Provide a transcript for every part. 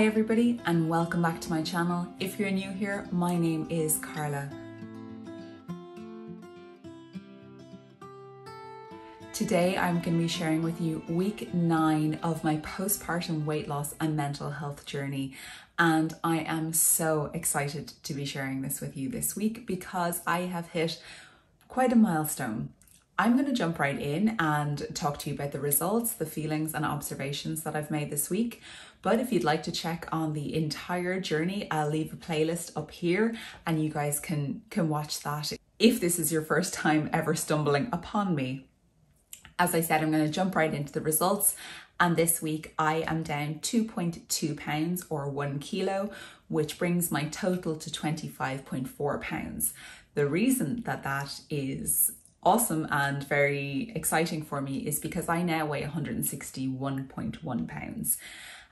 Hi everybody and welcome back to my channel. If you're new here, my name is Carla. Today I'm going to be sharing with you week 9 of my postpartum weight loss and mental health journey, and I am so excited to be sharing this with you this week because I have hit quite a milestone. I'm going to jump right in and talk to you about the results, the feelings and observations that I've made this week. But if you'd like to check on the entire journey, I'll leave a playlist up here and you guys can watch that if this is your first time ever stumbling upon me. As I said, I'm going to jump right into the results. And this week I am down 2.2 pounds or 1 kilo, which brings my total to 25.4 pounds. The reason that is awesome and very exciting for me is because I now weigh 161.1 pounds.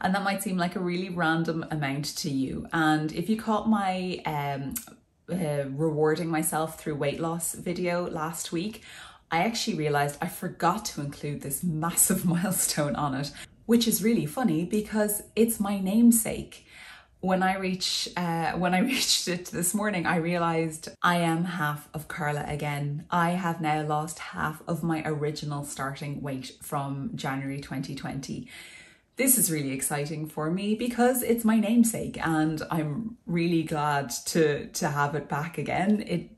And that might seem like a really random amount to you. And if you caught my rewarding myself through weight loss video last week, I actually realized I forgot to include this massive milestone on it, which is really funny because it's my namesake. When I reached it this morning, I realized I am half of Carla again. I have now lost half of my original starting weight from January 2020. This is really exciting for me because it's my namesake and I'm really glad to have it back again.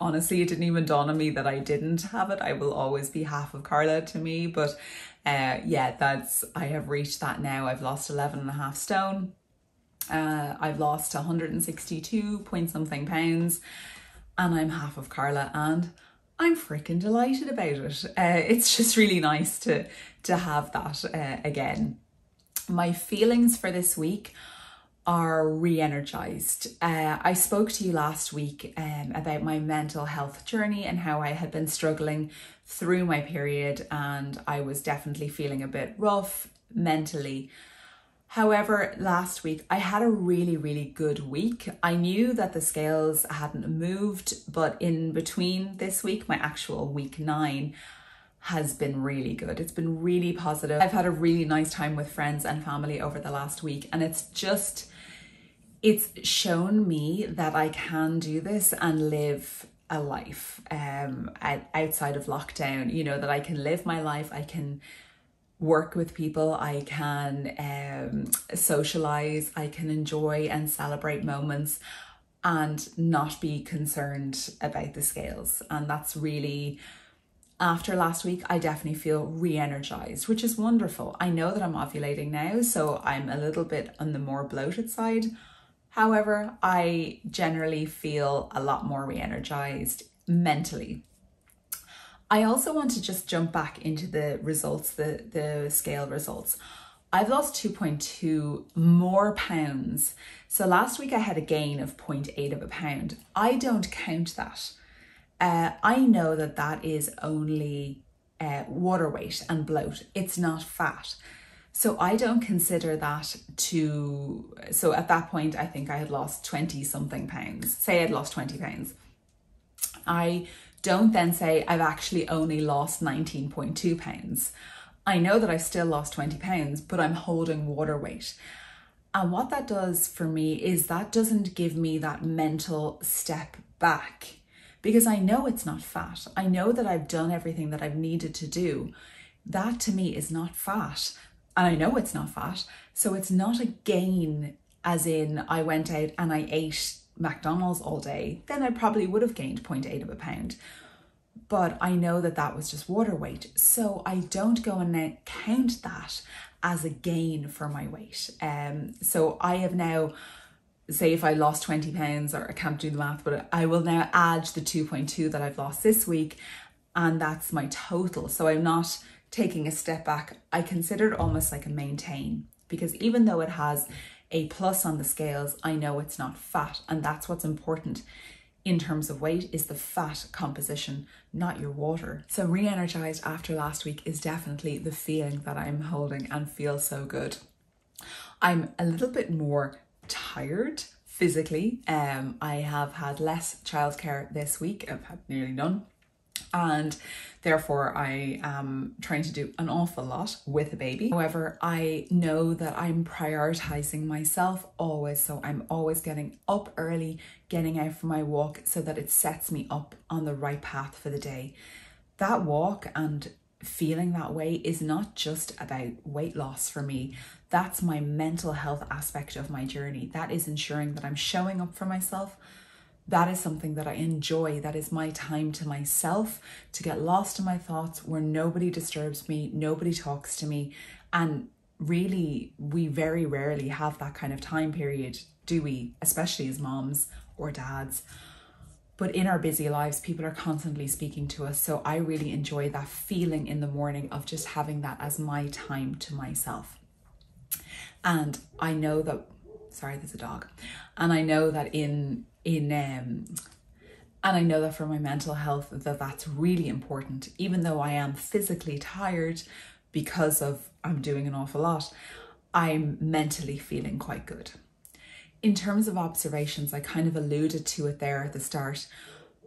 Honestly, it didn't even dawn on me that I didn't have it. I will always be half of Carla to me, but yeah, I have reached that now. I've lost 11.5 stone. I've lost 162 point something pounds and I'm half of Carla and I'm freaking delighted about it. It's just really nice to have that again. My feelings for this week are re-energized. I spoke to you last week about my mental health journey and how I had been struggling through my period and I was definitely feeling a bit rough mentally. However, last week I had a really, really good week. I knew that the scales hadn't moved, but in between this week, my actual week 9 has been really good. It's been really positive. I've had a really nice time with friends and family over the last week, and it's shown me that I can do this and live a life outside of lockdown, you know, that I can live my life, I can work with people, I can socialize, I can enjoy and celebrate moments and not be concerned about the scales. And that's really, after last week, I definitely feel re-energized, which is wonderful. I know that I'm ovulating now, so I'm a little bit on the more bloated side. However, I generally feel a lot more re-energized mentally. I also want to just jump back into the results, the scale results. I've lost 2.2 more pounds. So last week I had a gain of 0.8 of a pound. I don't count that. I know that is only water weight and bloat. It's not fat. So I don't consider that so at that point, I think I had lost 20 something pounds. Say I'd lost 20 pounds. I don't then say I've actually only lost 19.2 pounds. I know that I still lost 20 pounds, but I'm holding water weight. And what that does for me is that doesn't give me that mental step back because I know it's not fat. I know that I've done everything that I've needed to do. That to me is not fat. And I know it's not fat. So it's not a gain as in I went out and I ate McDonald's all day, then I probably would have gained 0.8 of a pound. But I know that was just water weight. So I don't go and count that as a gain for my weight. So I have now, say if I lost 20 pounds, or I can't do the math, but I will now add the 2.2 that I've lost this week. And that's my total. So I'm not taking a step back. I consider it almost like a maintain because even though it has a plus on the scales, I know it's not fat. And that's what's important in terms of weight is the fat composition, not your water. So re-energized after last week is definitely the feeling that I'm holding and feel so good. I'm a little bit more tired physically. I have had less childcare this week. I've had nearly none. and therefore I am trying to do an awful lot with a baby. However, I know that I'm prioritizing myself always, so I'm always getting up early, getting out for my walk so that it sets me up on the right path for the day. That walk and feeling that way is not just about weight loss for me. That's my mental health aspect of my journey. That is ensuring that I'm showing up for myself. That is something that I enjoy. That is my time to myself, to get lost in my thoughts, where nobody disturbs me, nobody talks to me. And really, we very rarely have that kind of time period, do we? Especially as moms or dads. But in our busy lives, people are constantly speaking to us. So I really enjoy that feeling in the morning of just having that as my time to myself. And I know that, sorry, there's a dog. And I know that for my mental health, that's really important. Even though I am physically tired because of I'm doing an awful lot, I'm mentally feeling quite good. In terms of observations, I kind of alluded to it there at the start,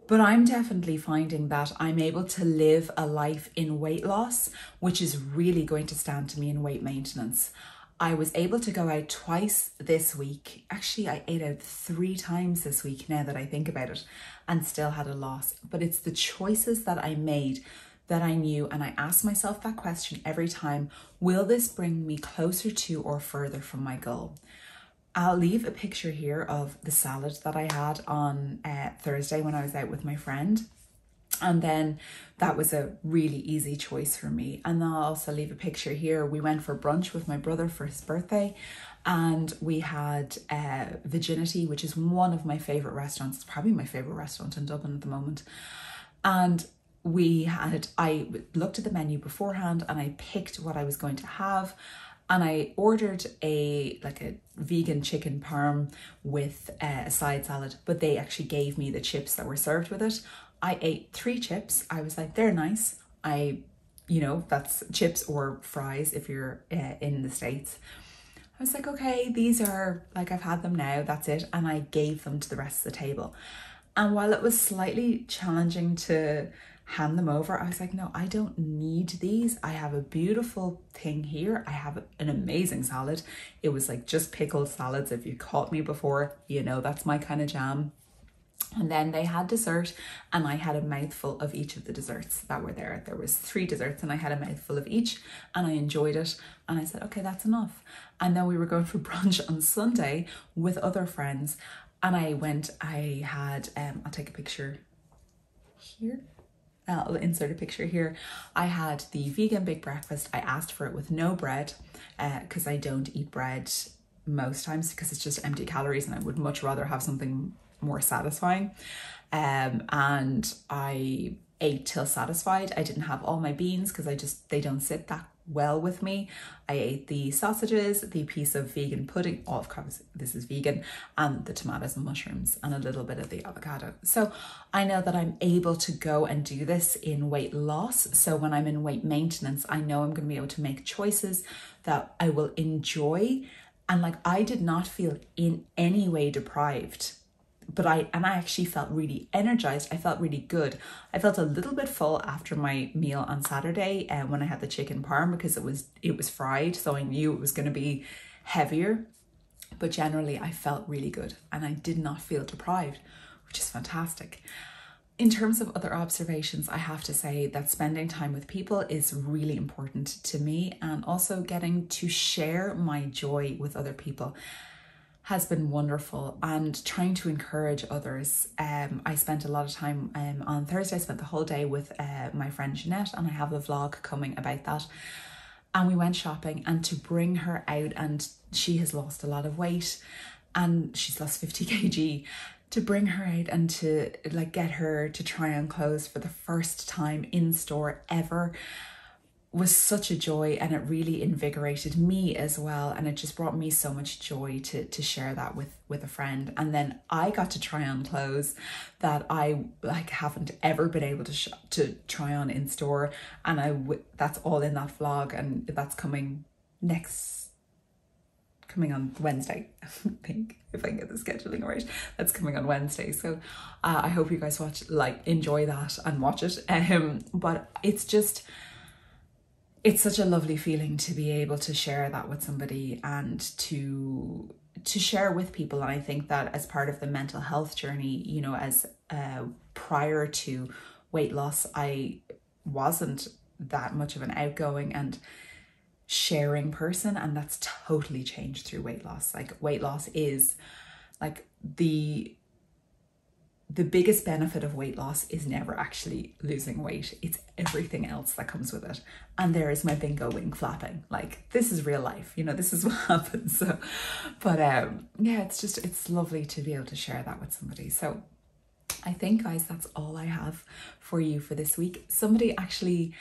but I'm definitely finding that I'm able to live a life in weight loss, which is really going to stand to me in weight maintenance. I was able to go out twice this week. Actually, I ate out 3 times this week now that I think about it, and still had a loss. But it's the choices that I made that I knew, and I asked myself that question every time: will this bring me closer to or further from my goal? I'll leave a picture here of the salad that I had on Thursday when I was out with my friend. And then that was a really easy choice for me. And I'll also leave a picture here. We went for brunch with my brother for his birthday, and we had Virginity, which is one of my favourite restaurants. It's probably my favourite restaurant in Dublin at the moment. And I looked at the menu beforehand and I picked what I was going to have. And I ordered a vegan chicken parm with a side salad, but they actually gave me the chips that were served with it. I ate 3 chips. I was like, they're nice. That's chips or fries if you're in the States. I was like, okay, these are like, I've had them now, that's it. And I gave them to the rest of the table. And while it was slightly challenging to hand them over, I was like, no, I don't need these. I have a beautiful thing here. I have an amazing salad. It was like just pickled salads. If you caught me before, you know, that's my kind of jam. And then they had dessert, and I had a mouthful of each of the desserts that were there. There was 3 desserts and I had a mouthful of each, and I enjoyed it. And I said, okay, that's enough. And then we were going for brunch on Sunday with other friends. And I had, I'll take a picture here. I'll insert a picture here. I had the vegan big breakfast. I asked for it with no bread because I don't eat bread most times because it's just empty calories and I would much rather have something more satisfying. And I ate till satisfied. I didn't have all my beans because they don't sit that well with me. I ate the sausages, the piece of vegan pudding, oh, of course this is vegan, and the tomatoes and mushrooms and a little bit of the avocado. So I know that I'm able to go and do this in weight loss. So when I'm in weight maintenance, I know I'm going to be able to make choices that I will enjoy. And like, I did not feel in any way deprived, but I actually felt really energized. I felt really good. I felt a little bit full after my meal on Saturday when I had the chicken parm because it was fried, so I knew it was going to be heavier. But generally, I felt really good and I did not feel deprived, which is fantastic. In terms of other observations, I have to say that spending time with people is really important to me, and also getting to share my joy with other people has been wonderful, and trying to encourage others. I spent a lot of time on Thursday, I spent the whole day with my friend Jeanette, and I have a vlog coming about that. And we went shopping, and to bring her out, and she has lost a lot of weight and she's lost 50 kg. To bring her out and to like get her to try on clothes for the first time in store ever was such a joy, and it really invigorated me as well, and it just brought me so much joy to share that with a friend. And then I got to try on clothes that I like haven't ever been able to try on in store, and that's all in that vlog, and that's coming next coming on Wednesday, I think, if I can get the scheduling right. That's coming on Wednesday. So I hope you guys enjoy that and watch it. But it's just, it's such a lovely feeling to be able to share that with somebody and to share with people. And I think that as part of the mental health journey, you know, as prior to weight loss, I wasn't that much of an outgoing and sharing person, and that's totally changed through weight loss. Like, weight loss is like the biggest benefit of weight loss is never actually losing weight. It's everything else that comes with it. And there is my bingo wing flapping. Like, this is real life, you know, this is what happens. So, but yeah, it's just, it's lovely to be able to share that with somebody. So I think, guys, that's all I have for you for this week. Somebody actually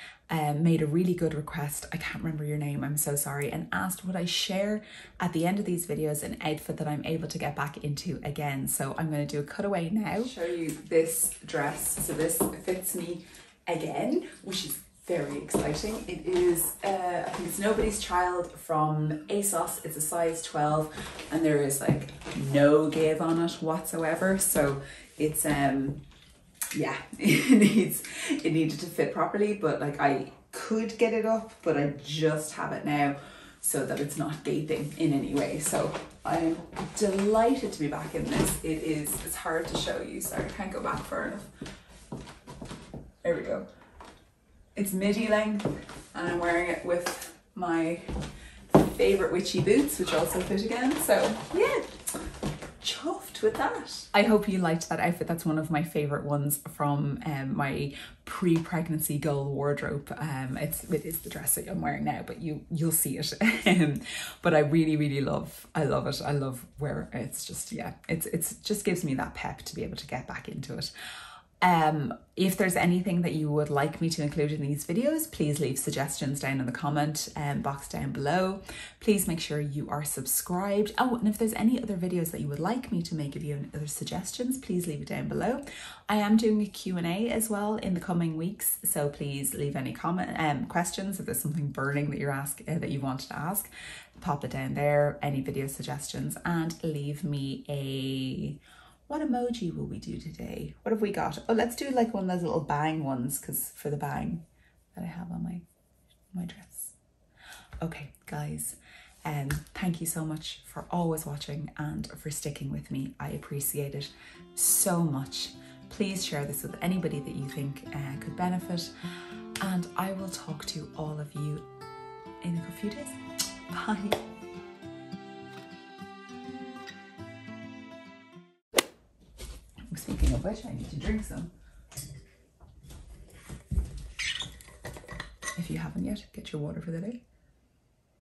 made a really good request. I can't remember your name, I'm so sorry, and asked would I share at the end of these videos an outfit that I'm able to get back into again. So I'm going to do a cutaway now. Show you this dress. So this fits me again, which is very exciting. It is, I think it's Nobody's Child from ASOS. It's a size 12 and there is like no give on it whatsoever. So it's, yeah, it needed to fit properly, but like I could get it up, but I just have it now so that it's not gaping in any way. So I'm delighted to be back in this. It is, it's hard to show you, sorry, I can't go back far enough. There we go. It's midi length and I'm wearing it with my favorite witchy boots, which also fit again. So yeah, chuffed with that. I hope you liked that outfit. That's one of my favorite ones from my pre-pregnancy goal wardrobe. It is the dress that I'm wearing now, but you'll see it. But I really love it. I love where it's just, yeah, it's just gives me that pep to be able to get back into it. If there's anything that you would like me to include in these videos, please leave suggestions down in the comment box down below. Please make sure you are subscribed. Oh, and if there's any other videos that you would like me to make, if you have other suggestions, please leave it down below. I am doing a Q&A as well in the coming weeks, so please leave any questions. If there's something burning that you wanted to ask, pop it down there. Any video suggestions, and leave me a... What emoji will we do today? What have we got? Oh, let's do like one of those little bang ones, because for the bang that I have on my dress. Okay, guys, thank you so much for always watching and for sticking with me. I appreciate it so much. Please share this with anybody that you think could benefit, and I will talk to all of you in a few days. Bye. Speaking of which, I need to drink some. If you haven't yet, get your water for the day.